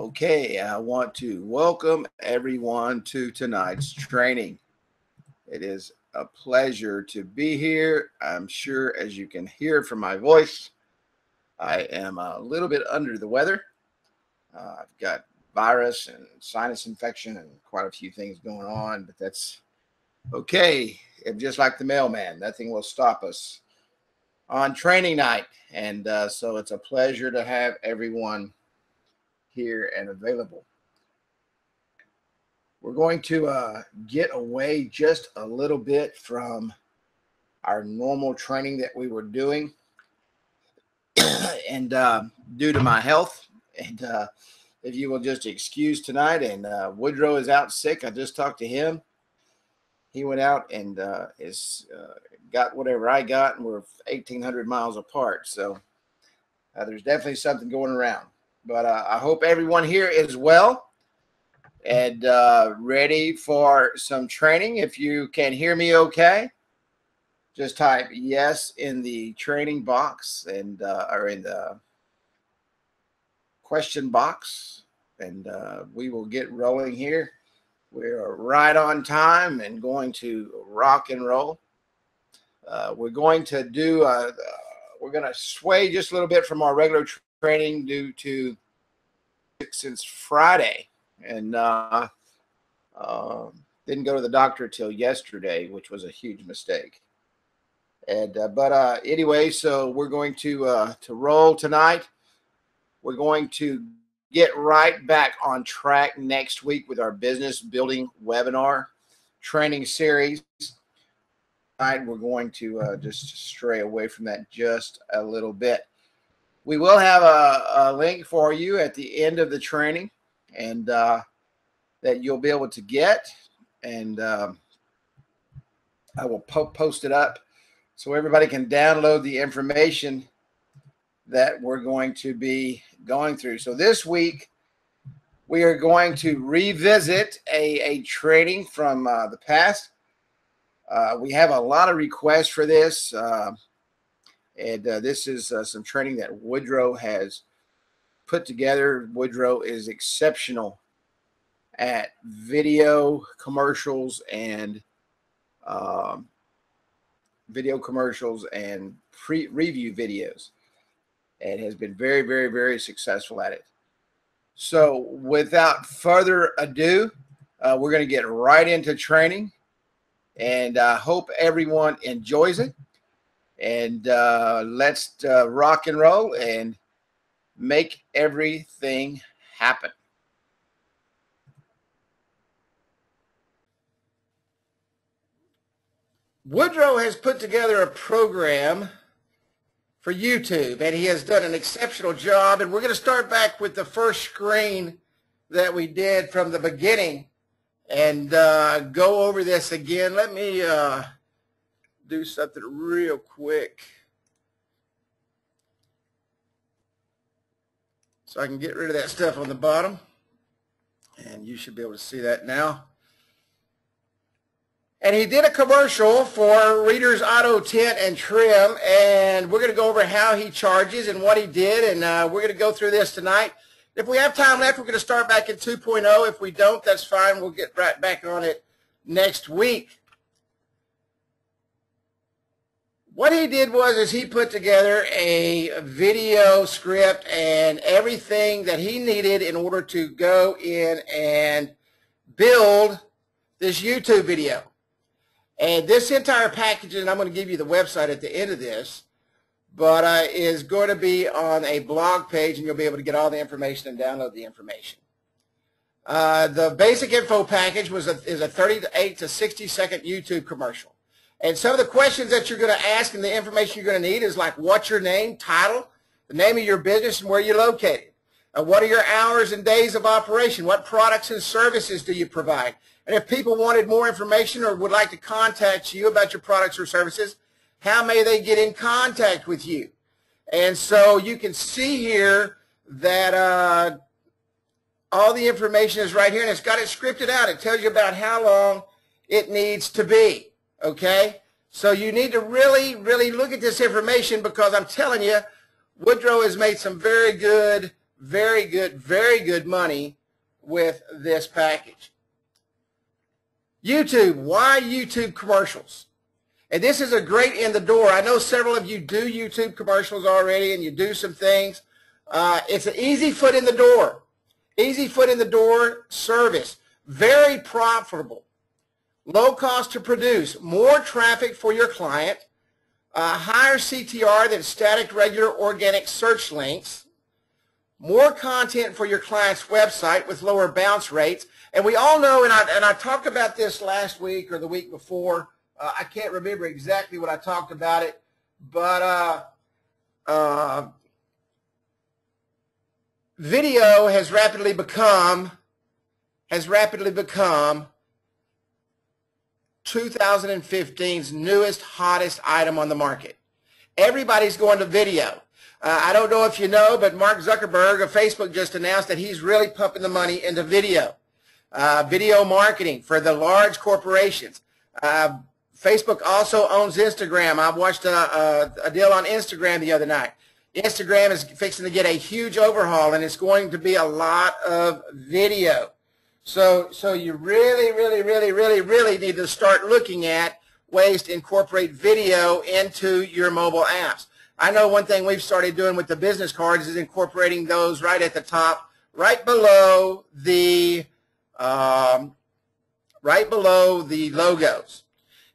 Okay, I want to welcome everyone to tonight's training. It is a pleasure to be here. I'm sure, as you can hear from my voice, I am a little bit under the weather. I've got virus and sinus infection and quite a few things going on, but that's okay. I'm just like the mailman. Nothing will stop us on training night. And so it's a pleasure to have everyone here and available. We're going to get away just a little bit from our normal training that we were doing. And due to my health, and if you will just excuse tonight, and Woodrow is out sick. I just talked to him. He went out and got whatever I got, and we're 1,800 miles apart. So there's definitely something going around. But I hope everyone here is well and ready for some training. If you can hear me okay, just type yes in the training box and or in the question box, and we will get rolling here. We are right on time and going to rock and roll. We're going to do, we're going to sway just a little bit from our regular training due to since Friday, and didn't go to the doctor till yesterday, which was a huge mistake. And anyway, so we're going to roll tonight. We're going to get right back on track next week with our business building webinar training series. Tonight we're going to just stray away from that just a little bit. We will have a link for you at the end of the training, and that you'll be able to get, and I will post it up so everybody can download the information that we're going to be going through. So this week, we are going to revisit a training from the past. We have a lot of requests for this. This is some training that Woodrow has put together. Woodrow is exceptional at video commercials and pre-review videos, and has been very, very, very successful at it. So without further ado, we're going to get right into training, and I hope everyone enjoys it. And let's rock and roll and make everything happen. Woodrow has put together a program for YouTube, and he has done an exceptional job. And we're going to start back with the first screen that we did from the beginning and go over this again. Let me do something real quick so I can get rid of that stuff on the bottom, and you should be able to see that now. And he did a commercial for Reader's Auto Tint and Trim, and we're going to go over how he charges and what he did, and we're going to go through this tonight. If we have time left, we're going to start back at 2.0. If we don't, that's fine. We'll get right back on it next week. What he did was is he put together a video script and everything that he needed in order to go in and build this YouTube video. And this entire package, and I'm going to give you the website at the end of this, but is going to be on a blog page, and you'll be able to get all the information and download the information. The basic info package is a 38 to 60 second YouTube commercial. And some of the questions that you're going to ask and the information you're going to need is like, what's your name, title, the name of your business, and where you're located. What are your hours and days of operation? What products and services do you provide? And if people wanted more information or would like to contact you about your products or services, how may they get in contact with you? And so you can see here that all the information is right here, and it's got it scripted out. It tells you about how long it needs to be. Okay, so you need to really, really look at this information, because I'm telling you, Woodrow has made some very good very good money with this package. YouTube, why YouTube commercials? And this is a great in the door. I know several of you do YouTube commercials already and you do some things. It's an easy foot in the door. Easy foot in the door service. Very profitable. Low cost to produce. More traffic for your client. Higher CTR than static, regular, organic search links. More content for your client's website with lower bounce rates. And we all know, and I talked about this last week or the week before. I can't remember exactly what I talked about it, but video has rapidly become 2015's newest, hottest item on the market. Everybody's going to video. I don't know if you know, but Mark Zuckerberg of Facebook just announced that he's really pumping the money into video. Video marketing for the large corporations. Facebook also owns Instagram. I watched a deal on Instagram the other night. Instagram is fixing to get a huge overhaul, and it's going to be a lot of video. So you really need to start looking at ways to incorporate video into your mobile apps. I know one thing we've started doing with the business cards is incorporating those right at the top, right below the logos.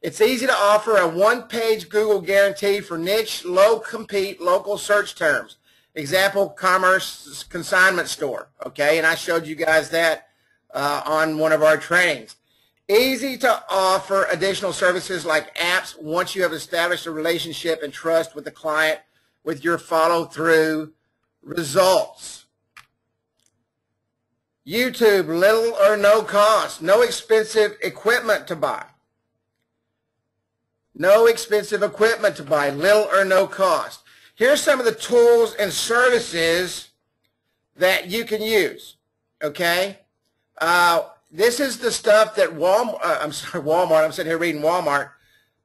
It's easy to offer a one-page Google guarantee for niche, low-compete, local search terms. Example, commerce consignment store, okay? And I showed you guys that on one of our trainings. Easy to offer additional services like apps once you have established a relationship and trust with the client with your follow-through results. YouTube, little or no cost. No expensive equipment to buy. No expensive equipment to buy, little or no cost. Here's some of the tools and services that you can use, okay? This is the stuff that Walmart, I'm sitting here reading Walmart,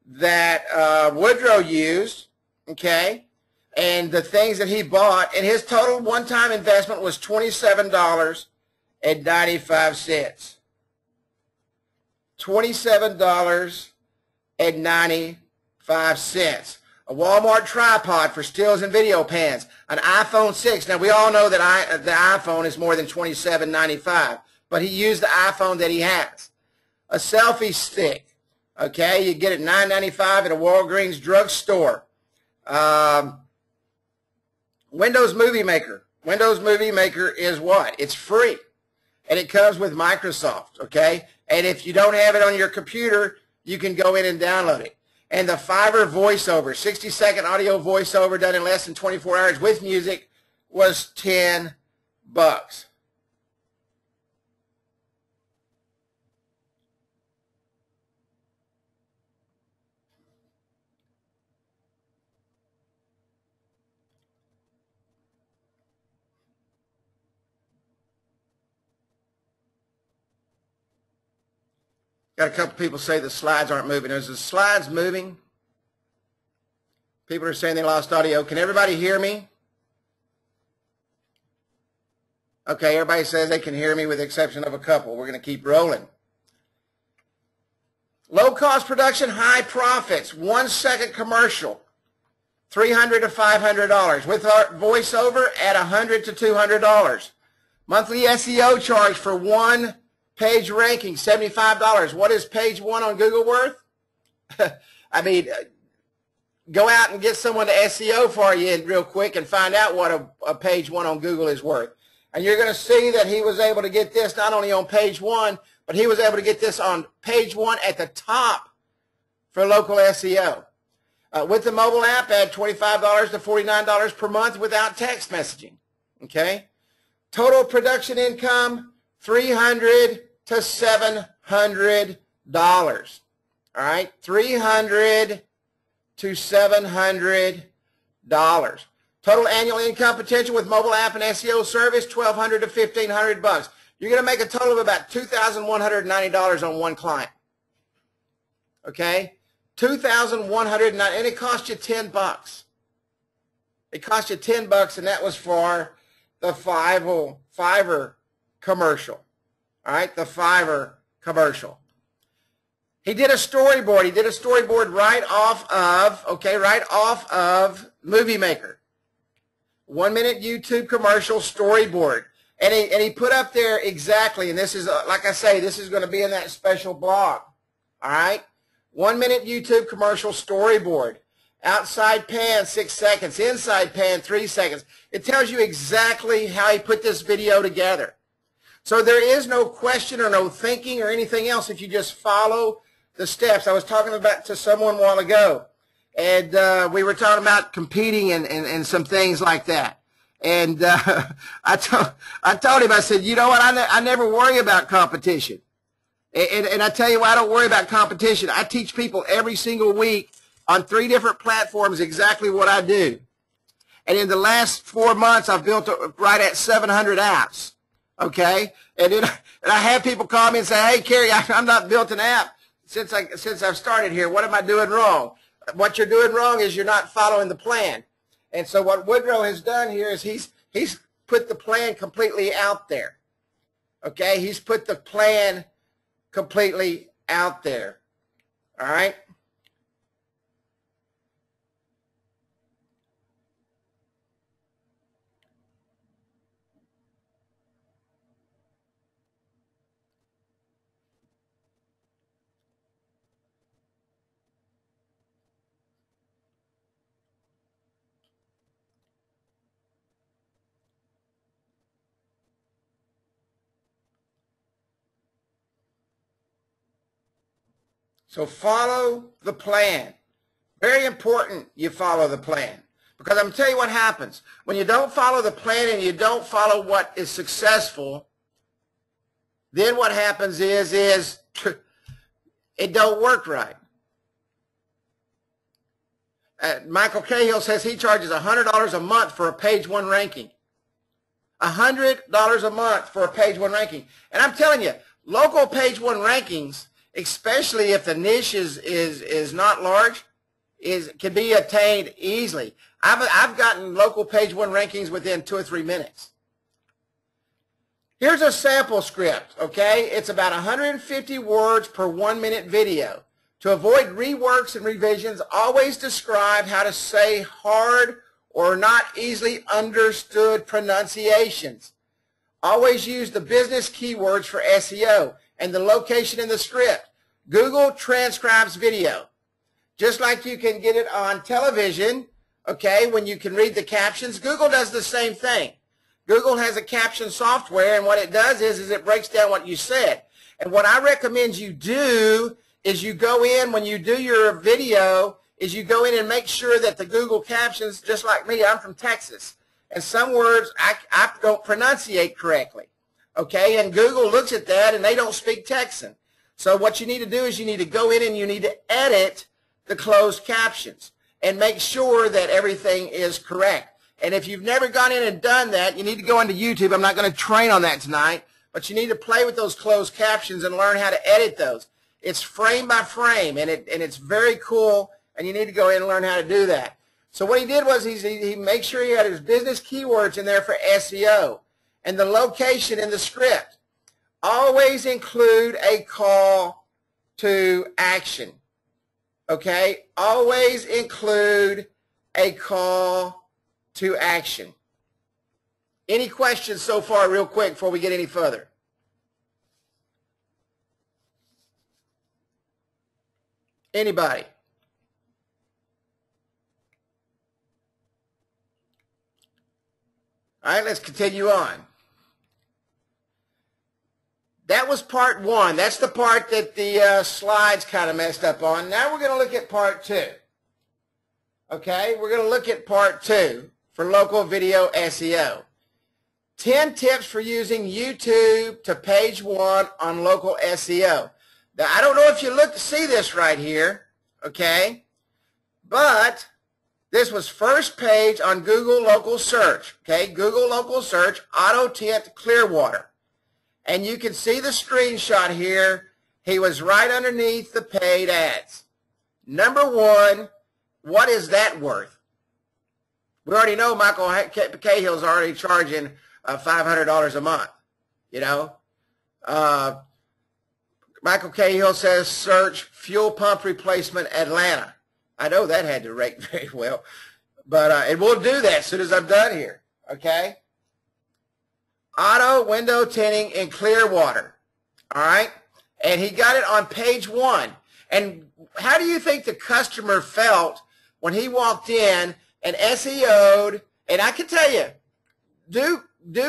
that Woodrow used, okay? And the things that he bought, and his total one-time investment was $27.95. $27.95. A Walmart tripod for stills and video pans. An iPhone 6. Now, we all know that the iPhone is more than $27.95, but he used the iPhone that he has. A selfie stick. Okay, you get it $9.95 at a Walgreens drugstore. Windows Movie Maker. Windows Movie Maker is what? It's free, and it comes with Microsoft. Okay, and if you don't have it on your computer, you can go in and download it. And the Fiverr voiceover, 60-second audio voiceover done in less than 24 hours with music, was $10. Got a couple people say the slides aren't moving. Is the slides moving? People are saying they lost audio. Can everybody hear me? Okay, everybody says they can hear me with the exception of a couple. We're going to keep rolling. Low-cost production, high profits. 1-second commercial, $300 to $500. With our voiceover at $100 to $200. Monthly SEO charge for one page ranking, $75. What is page one on Google worth? I mean, go out and get someone to SEO for you real quick and find out what a page one on Google is worth. And you're going to see that he was able to get this not only on page one, but he was able to get this on page one at the top for local SEO. With the mobile app, add $25 to $49 per month without text messaging. Okay? Total production income, $300 to $700, all right? $300 to $700. Total annual income potential with mobile app and SEO service, $1,200 to $1,500. You're going to make a total of about $2,190 on one client, okay? $2,190, and it cost you $10. It cost you $10, and that was for the Fiverr commercial. All right, the Fiverr commercial. He did a storyboard. He did a storyboard right off of, right off of Movie Maker. 1 minute YouTube commercial storyboard. And he put up there exactly, and this is, like I say, this is going to be in that special blog. All right? 1 minute YouTube commercial storyboard. Outside pan, 6 seconds. Inside pan, 3 seconds. It tells you exactly how he put this video together. So there is no question or no thinking or anything else if you just follow the steps. I was talking about to someone a while ago, and we were talking about competing and some things like that. And I told him, I said, you know what, I never worry about competition. And I tell you why I don't worry about competition. I teach people every single week on 3 different platforms exactly what I do. And in the last 4 months, I've built right at 700 apps. Okay, and I have people call me and say, "Hey, Kerry, I'm not built an app since I've started here. What am I doing wrong?" What you're doing wrong is you're not following the plan. And so what Woodrow has done here is he's put the plan completely out there. Okay, he's put the plan completely out there. All right. So follow the plan. Very important you follow the plan. Because I'm going to tell you what happens. When you don't follow the plan and you don't follow what is successful, then what happens is it don't work right. Michael Cahill says he charges $100 a month for a page 1 ranking. $100 a month for a page 1 ranking. And I'm telling you, local page 1 rankings, especially if the niche is not large, can be attained easily. I've gotten local page 1 rankings within 2 or 3 minutes. Here's a sample script, okay? It's about 150 words per 1 minute video. To avoid reworks and revisions, always describe how to say hard or not easily understood pronunciations. Always use the business keywords for SEO. And the location in the script. Google transcribes video. Just like you can get it on television, okay, when you can read the captions, Google does the same thing. Google has a caption software, and what it does is it breaks down what you said. And what I recommend you do is you go in, when you do your video, is you go in and make sure that the Google captions, just like me, I'm from Texas, and some words I don't pronunciate correctly. Okay, and Google looks at that, and they don't speak Texan. So what you need to do is you need to go in and you need to edit the closed captions and make sure that everything is correct. And if you've never gone in and done that, you need to go into YouTube. I'm not going to train on that tonight, but you need to play with those closed captions and learn how to edit those. It's frame by frame, and it's very cool, and you need to go in and learn how to do that. So what he did was he made sure he had his business keywords in there for SEO. And the location in the script. Always include a call to action. Okay? Always include a call to action. Any questions so far, real quick, before we get any further? Anybody? All right, let's continue on. That was part 1. That's the part that the slides kind of messed up on. Now we're going to look at part 2. Okay, we're going to look at part 2 for local video SEO. 10 tips for using YouTube to page 1 on local SEO. Now, I don't know if you look to see this right here, okay, but this was first page on Google local search, okay, Google local search, Auto Tint Clearwater. And you can see the screenshot here. He was right underneath the paid ads. Number 1, what is that worth? We already know Michael Cahill's already charging $500 a month, you know. Michael Cahill says, search fuel pump replacement Atlanta. I know that had to rate very well, but and we'll do that as soon as I'm done here, okay? Auto window tinting in Clearwater, all right? And he got it on page 1. And how do you think the customer felt when he walked in and SEO'd? And I can tell you, do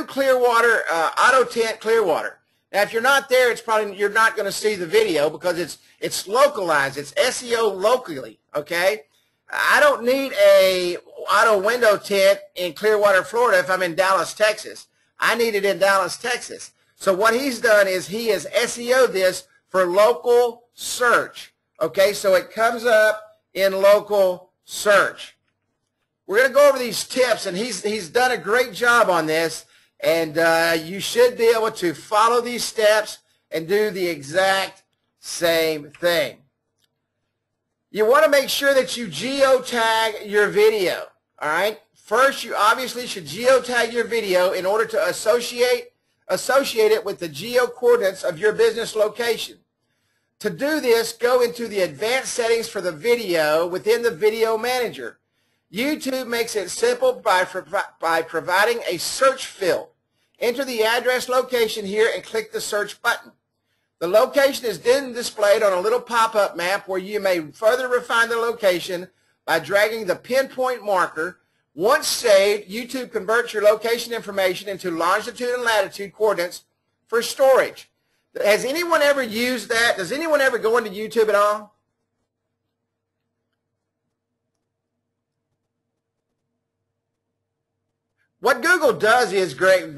Clearwater, auto tint Clearwater. Now, if you're not there, it's probably you're not going to see the video because it's localized. It's SEO locally, okay? I don't need a auto window tint in Clearwater, Florida if I'm in Dallas, Texas. I need it in Dallas, Texas. So what he's done is he has SEO'd this for local search, okay? So it comes up in local search. We're going to go over these tips, and he's done a great job on this. And you should be able to follow these steps and do the exact same thing. You want to make sure that you geotag your video, all right? First, you obviously should geotag your video in order to associate it with the geo-coordinates of your business location. To do this, go into the advanced settings for the video within the video manager. YouTube makes it simple by providing a search field. Enter the address location here and click the search button. The location is then displayed on a little pop-up map where you may further refine the location by dragging the pinpoint marker. Once saved, YouTube converts your location information into longitude and latitude coordinates for storage. Has anyone ever used that? Does anyone ever go into YouTube at all? What Google does is, Greg's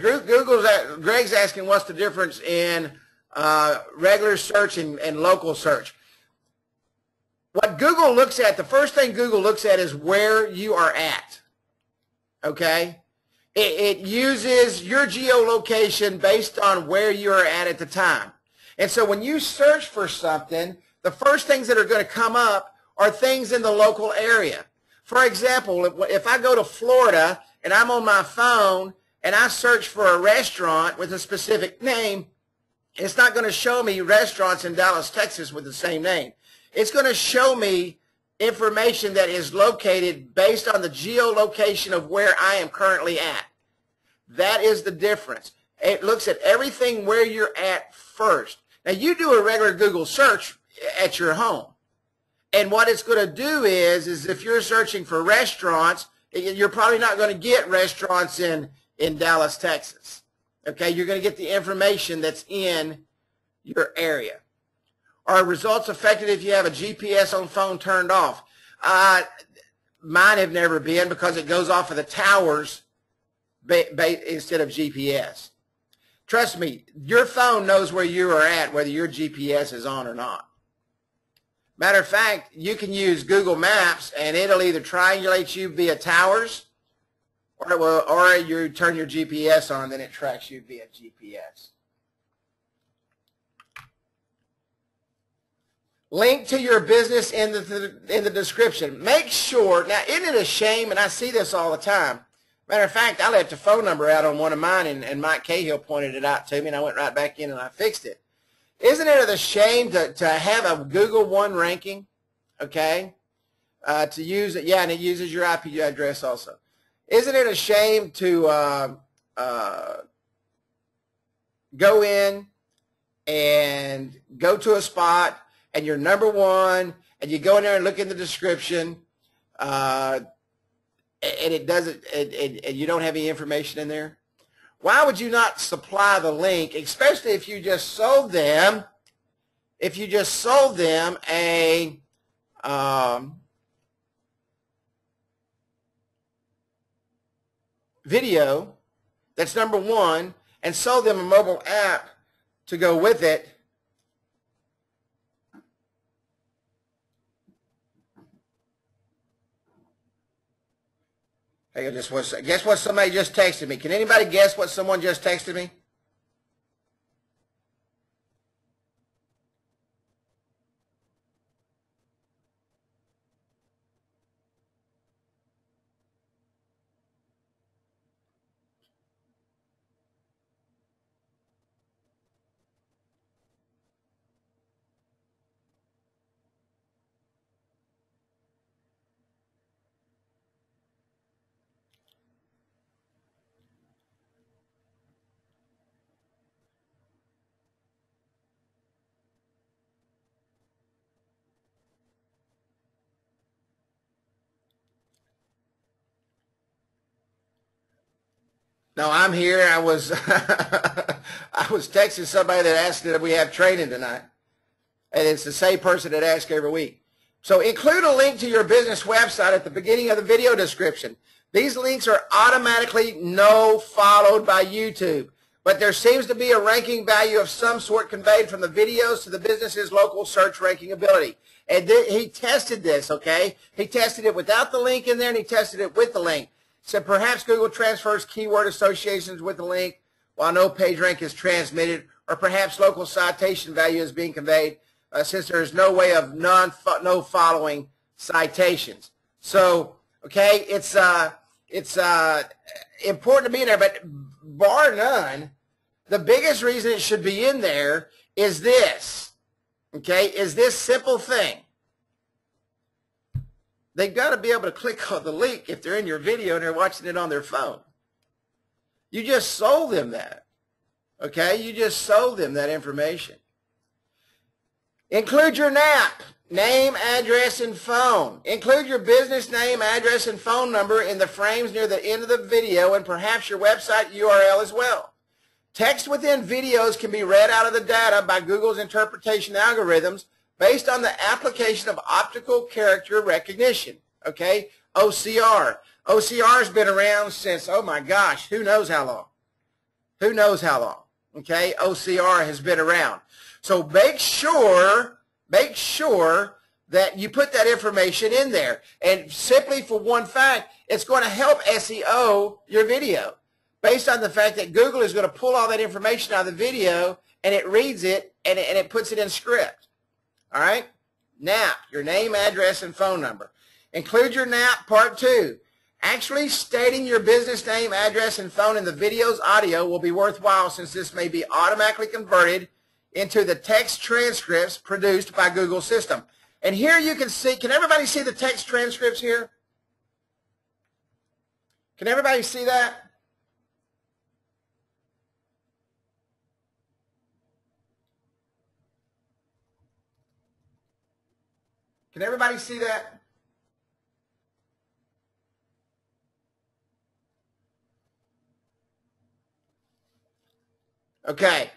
asking what's the difference in regular search and local search. What Google looks at, the first thing Google looks at is where you are at, okay? It uses your geolocation based on where you are at the time. And so when you search for something, the first things that are going to come up are things in the local area. For example, if I go to Florida, and I'm on my phone, and I search for a restaurant with a specific name, it's not going to show me restaurants in Dallas, Texas with the same name. It's going to show me information that is located based on the geolocation of where I am currently at. That is the difference. It looks at everything where you're at first. Now, you do a regular Google search at your home, and what it's going to do is if you're searching for restaurants, you're probably not going to get restaurants in Dallas, Texas. Okay, you're going to get the information that's in your area. Are results affected if you have a GPS on phone turned off? Mine have never been because it goes off of the towers instead of GPS. Trust me, your phone knows where you are at, whether your GPS is on or not. Matter of fact, you can use Google Maps, and it'll either triangulate you via towers, or you turn your GPS on, then it tracks you via GPS. Link to your business in the description. Make sure, now isn't it a shame, and I see this all the time. Matter of fact, I left a phone number out on one of mine, and Mike Cahill pointed it out to me, and I went right back in and I fixed it. Isn't it a shame to have a Google One ranking, okay, to use it? Yeah, and it uses your IP address also. Isn't it a shame to go in and go to a spot and you're number one and you go in there and look in the description and it doesn't, and you don't have any information in there? Why would you not supply the link, especially if you just sold them, a video that's number one and sold them a mobile app to go with it? Hang on just one second. Guess what somebody just texted me. Can anybody guess what someone just texted me? No, I'm here. I was texting somebody that asked that we have training tonight, and it's the same person that asks every week. So include a link to your business website at the beginning of the video description. These links are automatically followed by YouTube, but there seems to be a ranking value of some sort conveyed from the videos to the business's local search ranking ability. And he tested this, okay? He tested it without the link in there, and he tested it with the link. So perhaps Google transfers keyword associations with the link while no page rank is transmitted, or perhaps local citation value is being conveyed since there is no way of no following citations. So, okay, it's important to be in there, but bar none, the biggest reason it should be in there is this, okay, is this simple thing. They've got to be able to click on the link if they're in your video and they're watching it on their phone. You just sold them that. Okay? You just sold them that information. Include your NAP, name, address, and phone. Include your business name, address, and phone number in the frames near the end of the video and perhaps your website URL as well. Text within videos can be read out of the data by Google's interpretation algorithms based on the application of optical character recognition, okay, OCR. OCR's been around since, oh my gosh, who knows how long? Who knows how long, okay? OCR has been around. So make sure that you put that information in there. And simply for one fact, it's going to help SEO your video based on the fact that Google is going to pull all that information out of the video and it reads it and it puts it in script. All right, NAP, your name, address, and phone number. Include your NAP part 2. Actually stating your business name, address, and phone in the video's audio will be worthwhile since this may be automatically converted into the text transcripts produced by Google's system. And here you can see, can everybody see the text transcripts here? Can everybody see that? Can everybody see that? Okay,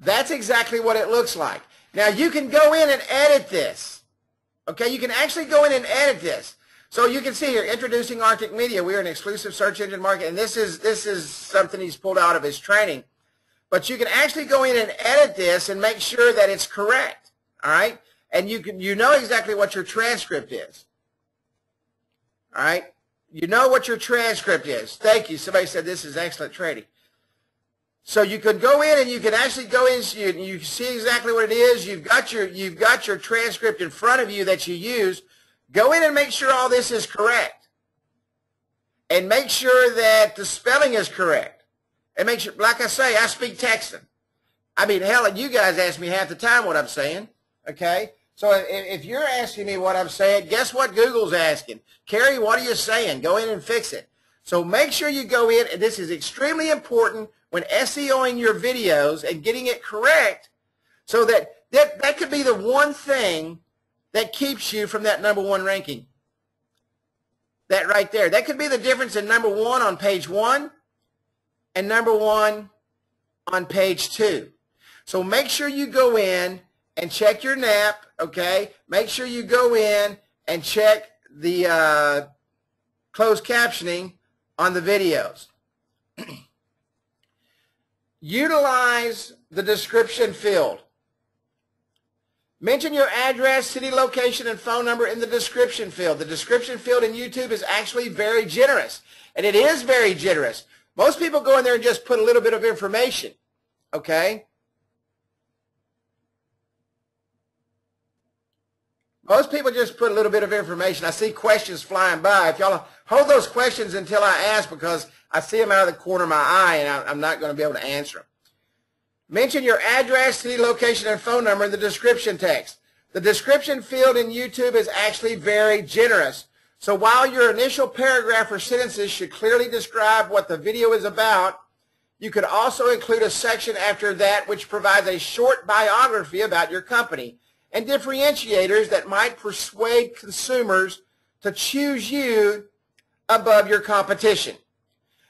that's exactly what it looks like. Now you can go in and edit this. Okay, you can actually go in and edit this. So you can see here, introducing Arctic Media. We are an exclusive search engine market, and this is something he's pulled out of his training. But you can actually go in and edit this and make sure that it's correct. All right. And you know exactly what your transcript is. All right? You know what your transcript is. Thank you. Somebody said this is excellent trading. So you could go in and you can actually go in and you see exactly what it is. You've got your transcript in front of you that you use. Go in and make sure all this is correct. And make sure that the spelling is correct. And make sure, like I say, I speak Texan. I mean, hell, you guys ask me half the time what I'm saying. Okay? So if you're asking me what I'm saying, guess what Google's asking? Carrie, what are you saying? Go in and fix it. So make sure you go in, and this is extremely important when SEOing your videos and getting it correct, so that could be the one thing that keeps you from that #1 ranking. That right there. That could be the difference in #1 on page 1 and #1 on page 2. So make sure you go in and check your NAP, okay? Make sure you go in and check the closed captioning on the videos. Utilize the description field. Mention your address, city, location, and phone number in the description field. The description field in YouTube is actually very generous, and it is very generous. Most people go in there and just put a little bit of information, okay? Most people just put a little bit of information. I see questions flying by. If y'all hold those questions until I ask, because I see them out of the corner of my eye and I'm not going to be able to answer them. Mention your address, city, location, and phone number in the description text. The description field in YouTube is actually very generous. So while your initial paragraph or sentences should clearly describe what the video is about, you could also include a section after that which provides a short biography about your company and differentiators that might persuade consumers to choose you above your competition.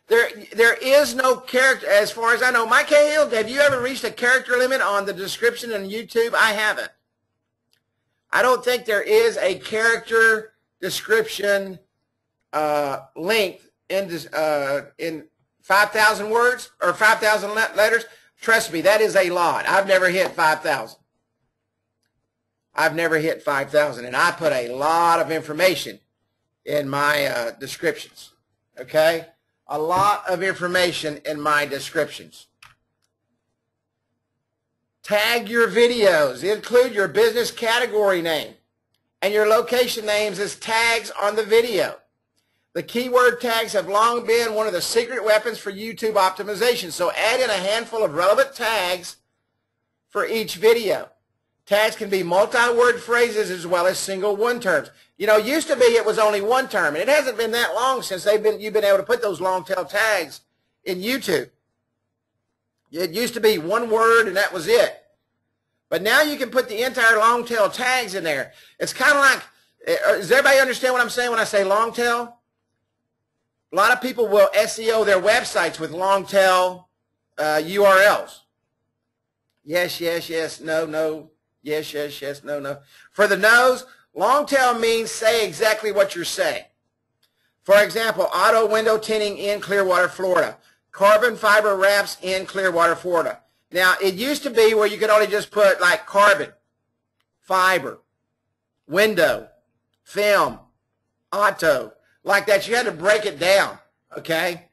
There is no character, as far as I know. Mike Cahill, have you ever reached a character limit on the description on YouTube? I haven't. I don't think there is a character description length in 5,000 words or 5,000 letters. Trust me, that is a lot. I've never hit 5,000. I've never hit 5,000, and I put a lot of information in my descriptions, okay? A lot of information in my descriptions. Tag your videos. Include your business category name and your location names as tags on the video. The keyword tags have long been one of the secret weapons for YouTube optimization, so add in a handful of relevant tags for each video. Tags can be multi-word phrases as well as single one terms. You know, used to be it was only one term, and it hasn't been that long since you've been able to put those long-tail tags in YouTube. It used to be one word, and that was it. But now you can put the entire long-tail tags in there. It's kind of like, does everybody understand what I'm saying when I say long-tail? A lot of people will SEO their websites with long-tail URLs. Yes, yes, yes, no, no. Yes, yes, yes, no, no. For the no's, long tail means say exactly what you're saying. For example, auto window tinting in Clearwater, Florida. Carbon fiber wraps in Clearwater, Florida. Now, it used to be where you could only just put like carbon, fiber, window, film, auto, like that. You had to break it down, okay?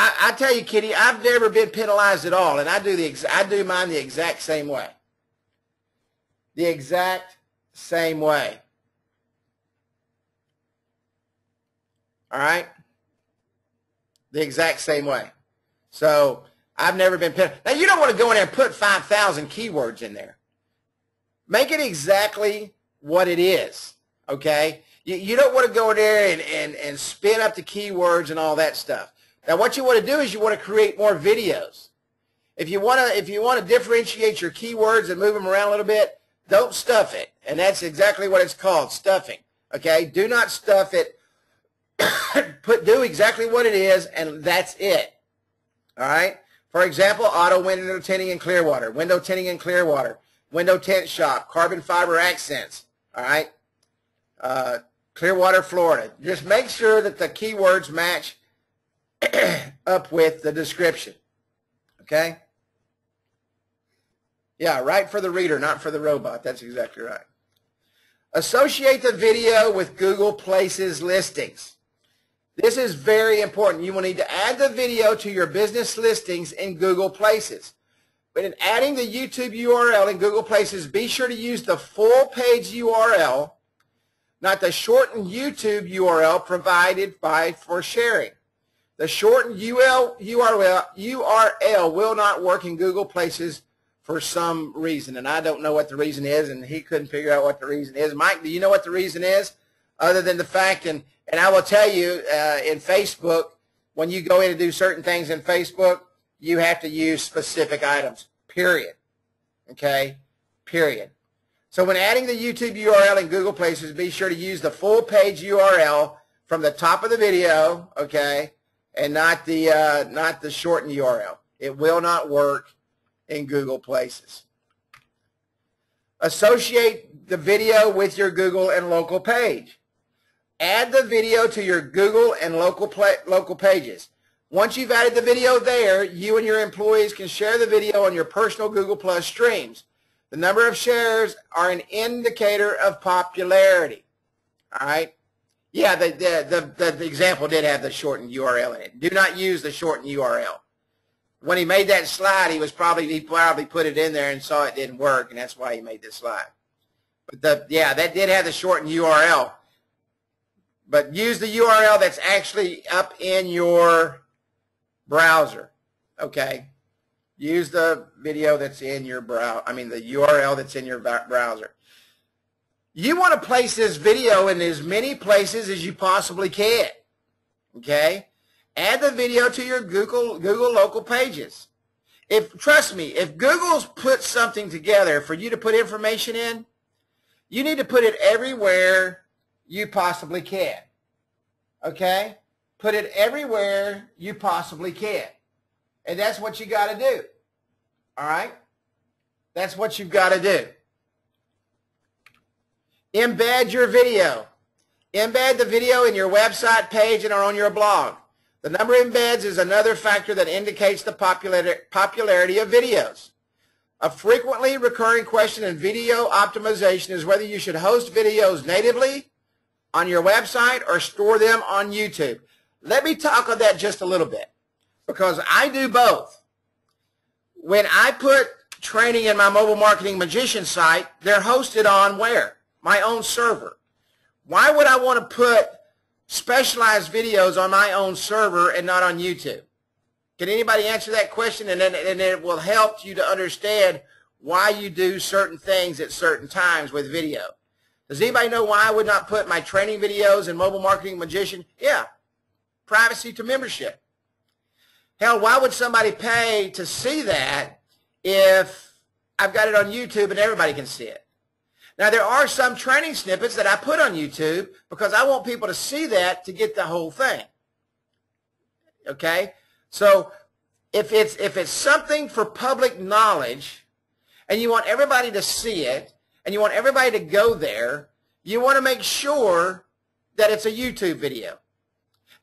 I tell you, Kitty, I've never been penalized at all, and I do mine the exact same way. The exact same way. All right? The exact same way. So I've never been penalized. Now, you don't want to go in there and put 5,000 keywords in there. Make it exactly what it is, okay? You don't want to go in there and spin up the keywords and all that stuff. Now, what you want to do is you want to create more videos. If you want to differentiate your keywords and move them around a little bit, don't stuff it. And that's exactly what it's called, stuffing. Okay? Do not stuff it. Do exactly what it is, and that's it. All right? For example, auto window tinting in Clearwater, window tinting in Clearwater, window tint shop, carbon fiber accents. All right? Clearwater, Florida. Just make sure that the keywords match up with the description, okay? Yeah, right for the reader, not for the robot. That's exactly right. Associate the video with Google Places listings. This is very important. You will need to add the video to your business listings in Google Places. But in adding the YouTube URL in Google Places, be sure to use the full page URL, not the shortened YouTube URL provided by for sharing. The shortened URL will not work in Google Places for some reason, and I don't know what the reason is, and he couldn't figure out what the reason is. Mike, do you know what the reason is other than the fact, and I will tell you in Facebook, when you go in and do certain things in Facebook, you have to use specific items, period, okay, period. So when adding the YouTube URL in Google Places, be sure to use the full page URL from the top of the video, okay, and not the shortened URL. It will not work in Google Places. Associate the video with your Google and local page. Add the video to your Google and local pages. Once you've added the video there, you and your employees can share the video on your personal Google Plus streams. The number of shares are an indicator of popularity. All right? Yeah, the example did have the shortened URL in it. Do not use the shortened URL. When he made that slide, he probably put it in there and saw it didn't work, and that's why he made this slide. But yeah, that did have the shortened URL. But use the URL that's actually up in your browser. Okay, use the video that's in your the URL that's in your browser. You want to place this video in as many places as you possibly can, okay? Add the video to your Google local pages. Trust me, if Google's put something together for you to put information in, you need to put it everywhere you possibly can, okay? Put it everywhere you possibly can. And that's what you got to do. All right? That's what you've got to do. Embed your video. Embed the video in your website page and or on your blog. The number of embeds is another factor that indicates the popularity of videos. A frequently recurring question in video optimization is whether you should host videos natively on your website or store them on YouTube. Let me talk on that just a little bit, because I do both. When I put training in my mobile marketing magician site, they're hosted on where? My own server. Why would I want to put specialized videos on my own server and not on YouTube? Can anybody answer that question? And it will help you to understand why you do certain things at certain times with video. Does anybody know why I would not put my training videos and mobile marketing magician? Yeah, privacy to membership. Hell, why would somebody pay to see that if I've got it on YouTube and everybody can see it? Now, there are some training snippets that I put on YouTube because I want people to see that to get the whole thing. Okay? So if it's something for public knowledge and you want everybody to see it and you want everybody to go there, you want to make sure that it's a YouTube video.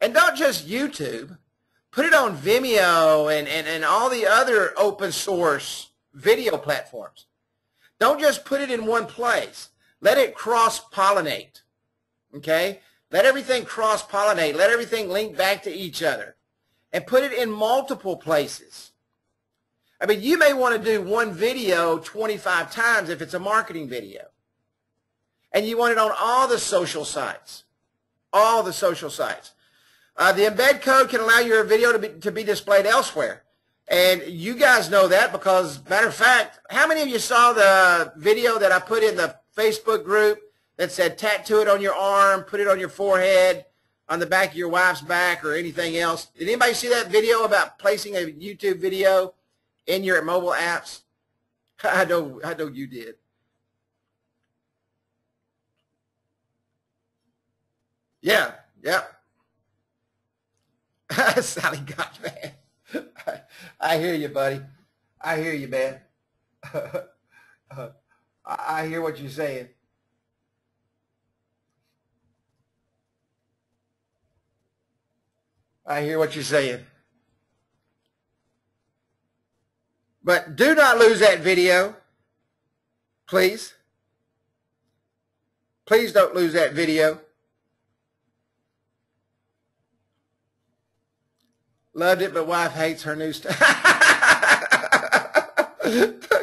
And not just YouTube. Put it on Vimeo and all the other open source video platforms. Don't just put it in one place. Let it cross-pollinate, okay? Let everything cross-pollinate. Let everything link back to each other. And put it in multiple places. I mean, you may want to do one video 25 times if it's a marketing video. And you want it on all the social sites. All the social sites. The embed code can allow your video to be displayed elsewhere. And you guys know that because, matter of fact, how many of you saw the video that I put in the Facebook group that said tattoo it on your arm, put it on your forehead, on the back of your wife's back, or anything else? Did anybody see that video about placing a YouTube video in your mobile apps? I know you did. Yeah. Sally got mad. I hear you, buddy. I hear you, man. I hear what you're saying. I hear what you're saying. But do not lose that video, please. Please don't lose that video. Loved it, but wife hates her new stuff.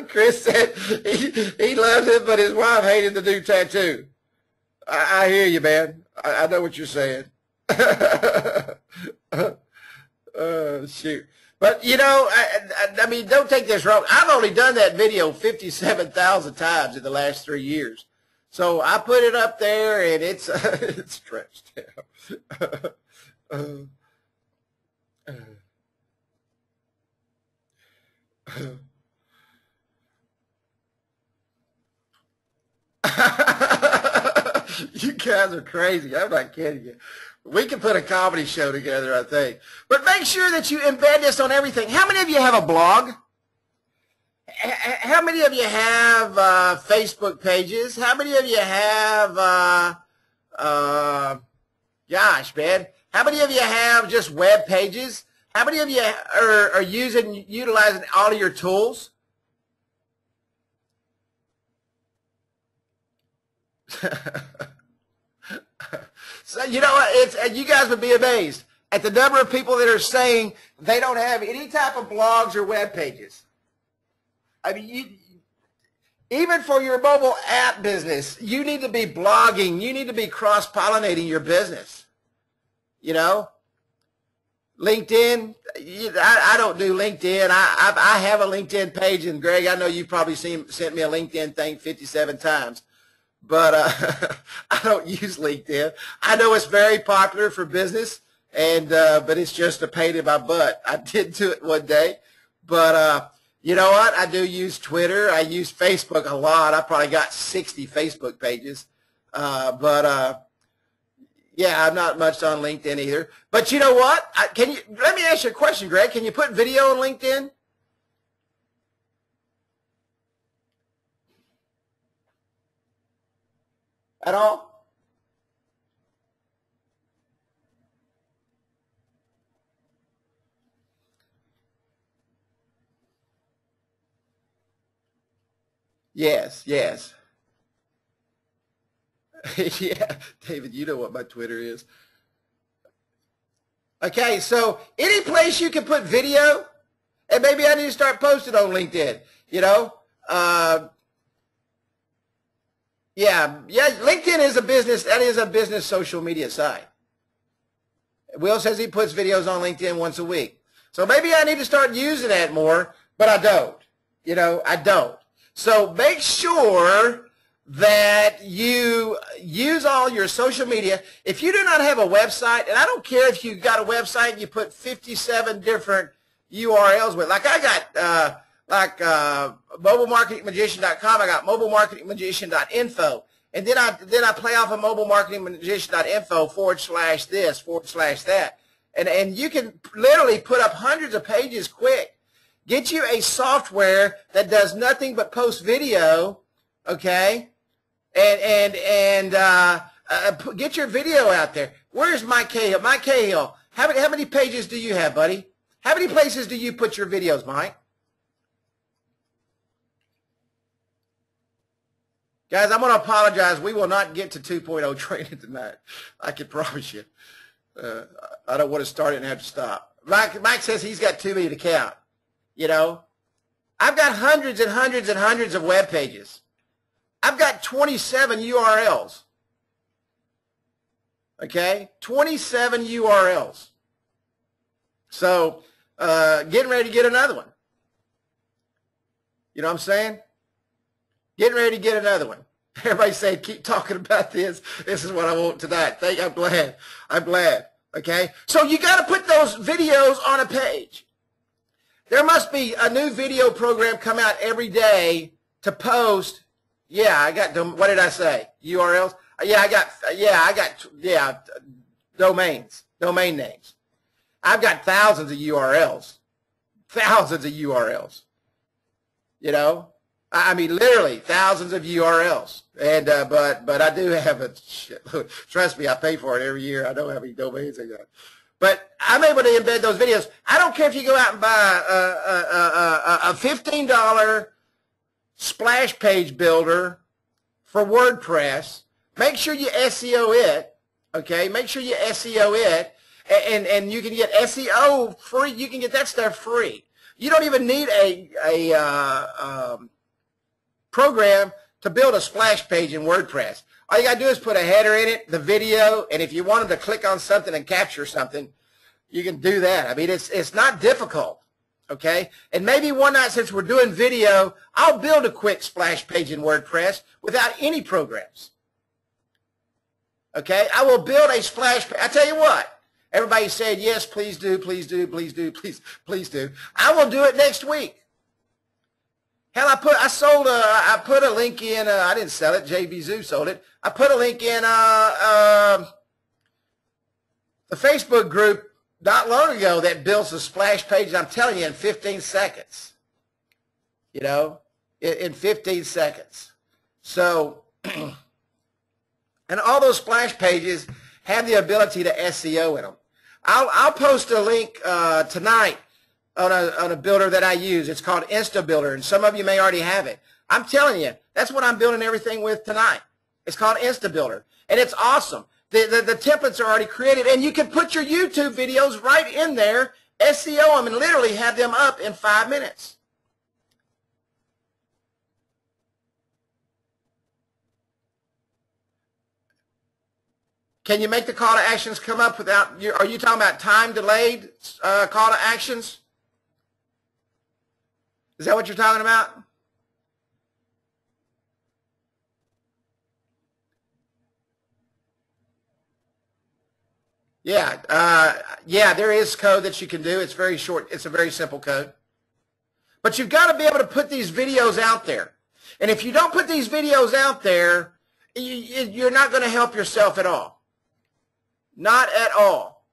Chris said he loved it, but his wife hated the new tattoo. I hear you, man. I know what you're saying. Shoot. But, you know, I mean, don't take this wrong. I've only done that video 57,000 times in the last 3 years. So I put it up there, and it's stretched out. You guys are crazy. I'm not kidding you. We can put a comedy show together, I think. But make sure that you embed this on everything. How many of you have a blog? How many of you have Facebook pages? How many of you have, gosh, man, how many of you have just web pages? How many of you are utilizing all of your tools? So, you know, you guys would be amazed at the number of people that are saying they don't have any type of blogs or web pages. I mean, even for your mobile app business, you need to be blogging. You need to be cross-pollinating your business, you know. LinkedIn, I don't do LinkedIn. I have a LinkedIn page, and Greg, I know you've probably sent me a LinkedIn thing 57 times, but I don't use LinkedIn. I know it's very popular for business, and but it's just a pain in my butt. I did do it one day, but you know what? I do use Twitter. I use Facebook a lot. I probably got 60 Facebook pages, but Yeah, I'm not much on LinkedIn either. But you know what? Let me ask you a question, Greg. Can you put video on LinkedIn? At all? Yes, yes. Yeah, David, you know what my Twitter is. Okay, so any place you can put video, and maybe I need to start posting on LinkedIn, you know? Yeah, LinkedIn is a business, that is a business social media site. Will says he puts videos on LinkedIn once a week. So maybe I need to start using that more, but I don't. You know, I don't. So make sure that you use all your social media. If you do not have a website, and I don't care if you got a website and you put 57 different URLs with, like I got mobilemarketingmagician.com, I got mobilemarketingmagician.info, and then I play off of mobilemarketingmagician.info / this, / that. And you can literally put up hundreds of pages quick. Get you a software that does nothing but post video, okay? And get your video out there. Where's Mike Cahill? Mike Cahill, how many pages do you have, buddy? How many places do you put your videos, Mike? Guys, I'm going to apologize. We will not get to 2.0 training tonight. I can promise you. I don't want to start it and have to stop. Mike says he's got too many to count. You know, I've got hundreds and hundreds and hundreds of web pages. I've got 27 URLs. Okay, 27 URLs. So, getting ready to get another one. You know what I'm saying? Getting ready to get another one. Everybody saying, keep talking about this. This is what I want tonight. I'm glad. I'm glad. Okay, so you got to put those videos on a page. There must be a new video program come out every day to post. Yeah, I got, what did I say? URLs? Yeah, domains, domain names. I've got thousands of URLs, you know? I mean, literally thousands of URLs. And, but I do have a, trust me, I pay for it every year. I don't have any domains I got. But I'm able to embed those videos. I don't care if you go out and buy a $15 splash page builder for WordPress. Make sure you SEO it, okay? Make sure you SEO it, and you can get SEO free. You can get that stuff free. You don't even need a program to build a splash page in WordPress. All you got to do is put a header in it, the video, and if you want them to click on something and capture something, you can do that. I mean, it's not difficult, okay? And maybe one night since we're doing video, I'll build a quick splash page in WordPress without any programs, okay? I will build a splash page. I tell you what, everybody said, yes, please do, please do, please do, please, please do. I will do it next week. Hell, I put a link in, I didn't sell it, JBZoo sold it. I put a link in the Facebook group not long ago that builds a splash page, I'm telling you, in 15 seconds. You know, in 15 seconds. So, and all those splash pages have the ability to SEO in them. I'll post a link tonight on a builder that I use. It's called InstaBuilder, and some of you may already have it. I'm telling you, that's what I'm building everything with tonight. It's called InstaBuilder, and it's awesome. The templates are already created, and you can put your YouTube videos right in there, SEO them, and literally have them up in 5 minutes. Can you make the call to actions come up without, are you talking about time-delayed call to actions? Is that what you're talking about? Yeah, yeah, there is code that you can do. It's very short. It's a very simple code. But you've got to be able to put these videos out there. And if you don't put these videos out there, you're not going to help yourself at all. Not at all.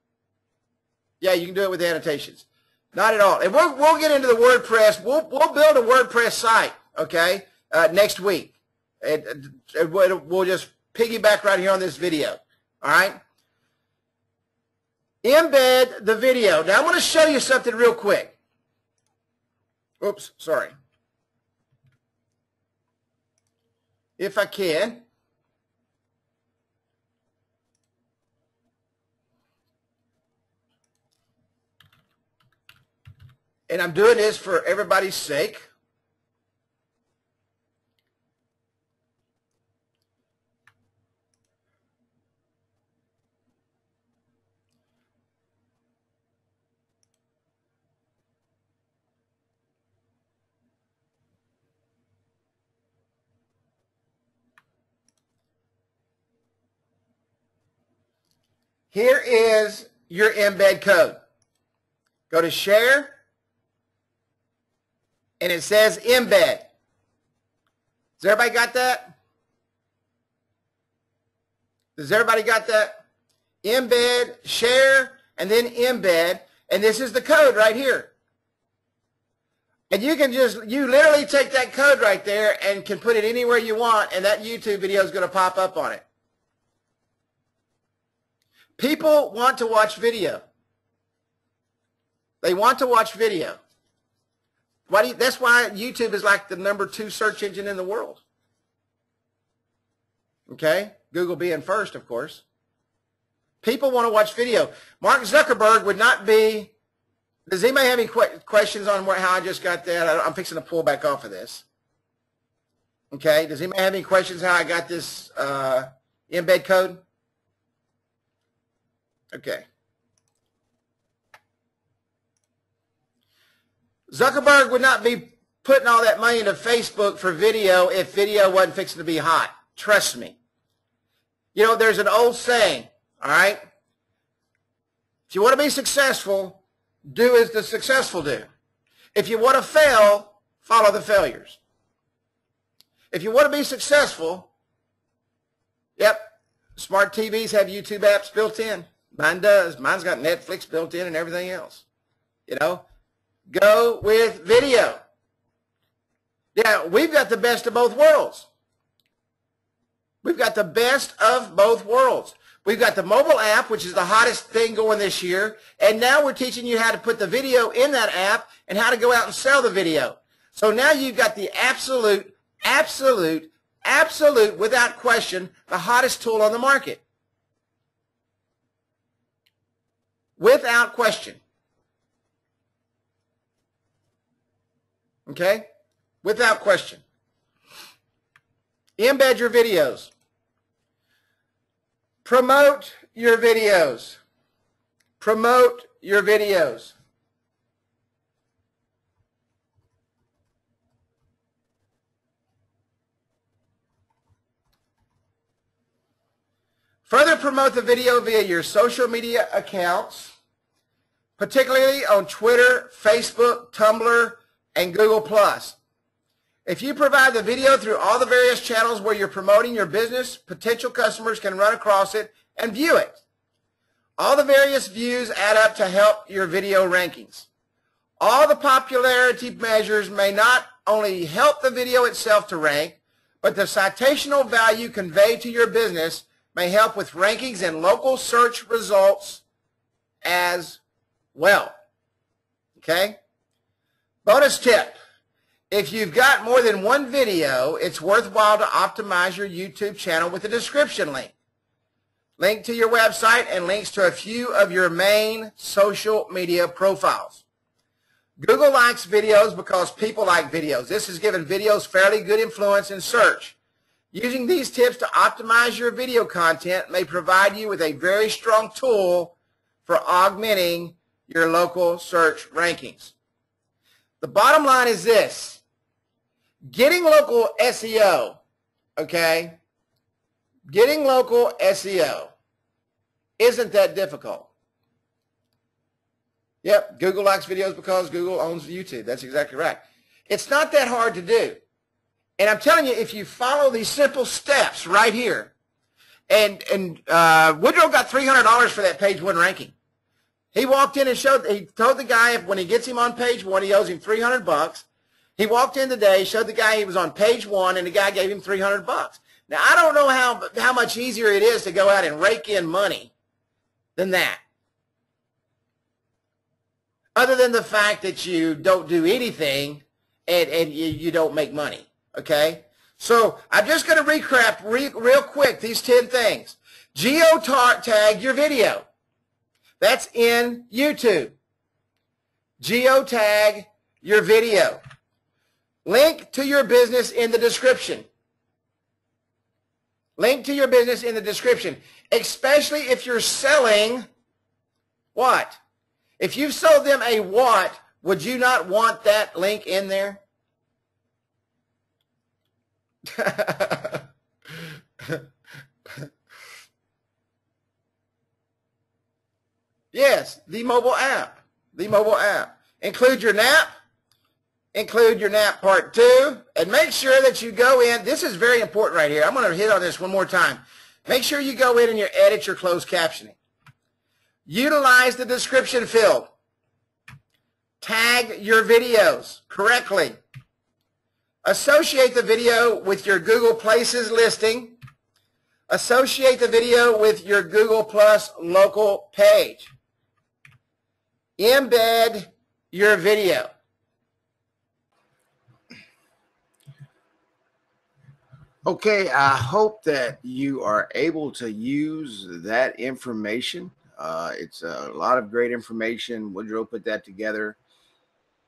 Yeah, you can do it with annotations. Not at all. And we'll get into the WordPress. We'll build a WordPress site, okay, next week. And we'll just piggyback right here on this video, all right? Embed the video. Now, I'm going to show you something real quick. Oops, sorry. If I can. And I'm doing this for everybody's sake. Here is your embed code. Go to share. And it says embed. Has everybody got that? Does everybody got that? Embed, share, and then embed. And this is the code right here. And you can just, you literally take that code right there and can put it anywhere you want, and that YouTube video is going to pop up on it. People want to watch video. They want to watch video. That's why YouTube is like the #2 search engine in the world. Okay? Google being first, of course. People want to watch video. Mark Zuckerberg would not be... Does anybody have any questions on how I just got that? I'm fixing to pull back off of this. Okay? Does anybody have any questions how I got this embed code? Okay. Zuckerberg would not be putting all that money into Facebook for video if video wasn't fixing to be hot. Trust me. You know, there's an old saying, all right? If you want to be successful, do as the successful do. If you want to fail, follow the failures. If you want to be successful, yep, smart TVs have YouTube apps built in. Mine does. Mine's got Netflix built in and everything else, you know? Go with video. Now, we've got the best of both worlds. We've got the best of both worlds. We've got the mobile app, which is the hottest thing going this year, and now we're teaching you how to put the video in that app and how to go out and sell the video. So now you've got the absolute, absolute, absolute, without question, the hottest tool on the market. Without question. Okay? Without question. Embed your videos. Promote your videos. Promote your videos. Further promote the video via your social media accounts, particularly on Twitter, Facebook, Tumblr, and Google Plus. If you provide the video through all the various channels where you're promoting your business, potential customers can run across it and view it. All the various views add up to help your video rankings. All the popularity measures may not only help the video itself to rank, but the citational value conveyed to your business may help with rankings and local search results as well. Okay? Bonus tip, if you've got more than one video, it's worthwhile to optimize your YouTube channel with a description link. Link to your website and links to a few of your main social media profiles. Google likes videos because people like videos. This has given videos fairly good influence in search. Using these tips to optimize your video content may provide you with a very strong tool for augmenting your local search rankings. The bottom line is this, getting local SEO, okay, getting local SEO isn't that difficult. Yep, Google likes videos because Google owns YouTube. That's exactly right. It's not that hard to do. And I'm telling you, if you follow these simple steps right here, And Woodrow got $300 for that page one ranking. He walked in and showed, he told the guy if when he gets him on page one, he owes him $300. He walked in today, showed the guy he was on page one, and the guy gave him $300. Now, I don't know how much easier it is to go out and rake in money than that. Other than the fact that you don't do anything and you don't make money, okay? So I'm just going to recap real quick these 10 things. Geotag your video. That's in YouTube. Geotag your video. Link to your business in the description. Link to your business in the description, especially if you're selling what? If you've sold them a what, would you not want that link in there? Yes, the mobile app. The mobile app. Include your NAP. Include your NAP part 2. And make sure that you go in. This is very important right here. I'm going to hit on this one more time. Make sure you go in and you edit your closed captioning. Utilize the description field. Tag your videos correctly. Associate the video with your Google Places listing. Associate the video with your Google Plus local page. Embed your video. Okay, I hope that you are able to use that information. It's a lot of great information. Woodrow put that together.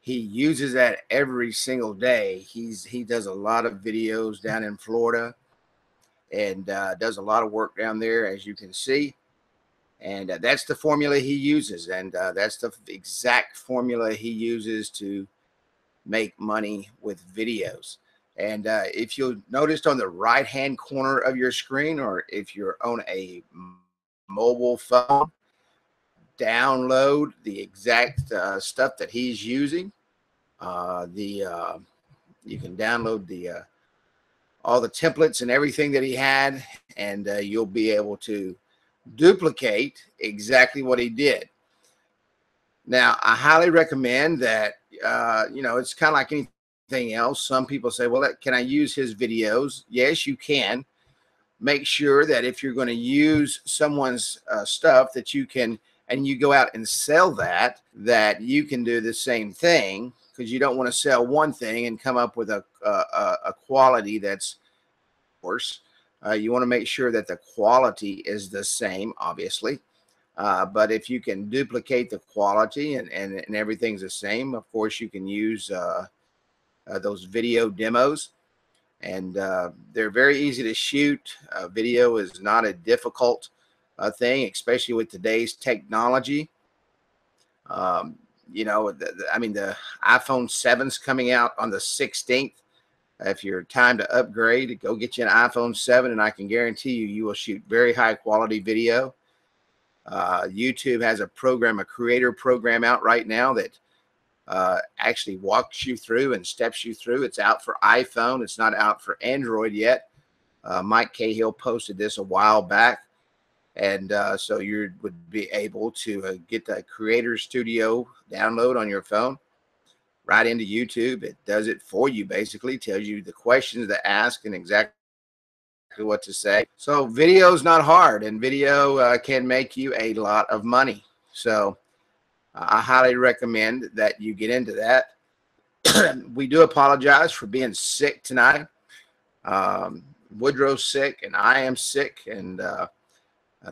He uses that every single day. He does a lot of videos down in Florida and does a lot of work down there, as you can see. And that's the formula he uses. And that's the exact formula he uses to make money with videos. And if you'll notice on the right-hand corner of your screen, or if you're on a mobile phone, download the exact stuff that he's using. You can download the all the templates and everything that he had, and you'll be able to duplicate exactly what he did. Now, I highly recommend that. You know, it's kind of like anything else. Some people say, "Well, can I use his videos?" Yes, you can. Make sure that if you're going to use someone's stuff that you can, and you go out and sell that, that you can do the same thing, because you don't want to sell one thing and come up with a quality that's worse. You want to make sure that the quality is the same, obviously. But if you can duplicate the quality and everything's the same, of course, you can use those video demos. And they're very easy to shoot. Video is not a difficult thing, especially with today's technology. You know, the iPhone 7's coming out on the 16th. If you're time to upgrade, go get you an iPhone 7, and I can guarantee you, you will shoot very high quality video. YouTube has a creator program out right now that actually walks you through and steps you through. It's out for iPhone. It's not out for Android yet. Mike Cahill posted this a while back. And so you would be able to get the Creator Studio download on your phone right into YouTube. It does it for you, basically. Tells you the questions to ask and exactly what to say. So video is not hard, and video can make you a lot of money. So I highly recommend that you get into that. We do apologize for being sick tonight. Woodrow's sick, and I am sick, and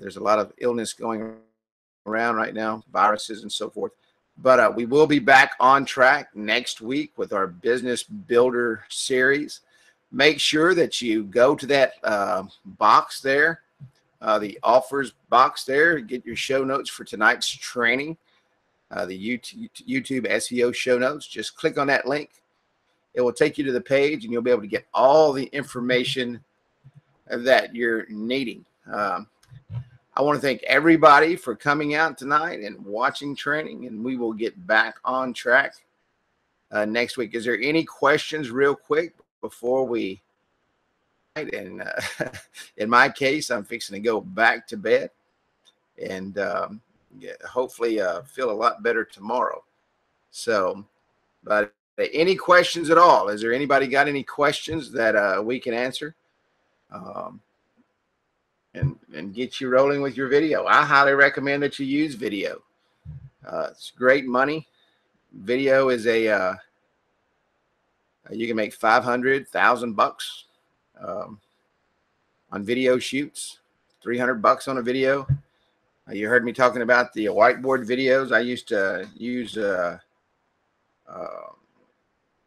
there's a lot of illness going around right now, viruses and so forth. But we will be back on track next week with our Business Builder series. Make sure that you go to that box there, the offers box there, get your show notes for tonight's training. The YouTube SEO show notes. Just click on that link. It will take you to the page, and you'll be able to get all the information that you're needing. I want to thank everybody for coming out tonight and watching training, and we will get back on track next week. Is there any questions real quick before we night, and in my case, I'm fixing to go back to bed, and hopefully feel a lot better tomorrow. So, but any questions at all? Is there anybody got any questions that we can answer? And get you rolling with your video. I highly recommend that you use video. It's great money. Video is a you can make $500,000 on video shoots, $300 on a video. You heard me talking about the whiteboard videos. I used to use a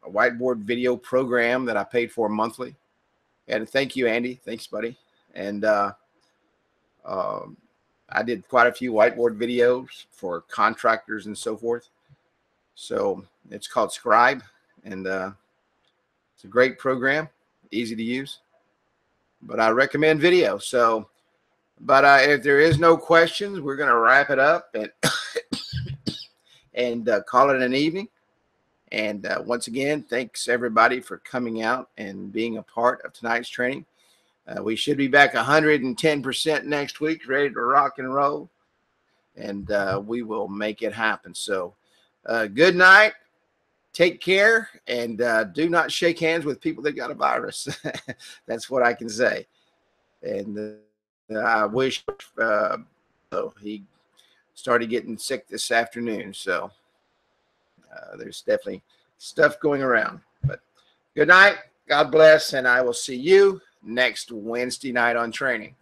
whiteboard video program that I paid for monthly. And thank you, Andy. Thanks, buddy. And I did quite a few whiteboard videos for contractors and so forth. So it's called Scribe, and it's a great program, easy to use, but I recommend video. So, but if there is no questions, we're going to wrap it up and, call it an evening. And once again, thanks everybody for coming out and being a part of tonight's training. We should be back 110% next week, ready to rock and roll, and we will make it happen. So good night. Take care, and do not shake hands with people that got a virus. That's what I can say. And I wish he started getting sick this afternoon. So there's definitely stuff going around. But good night. God bless, and I will see you next Wednesday night on training.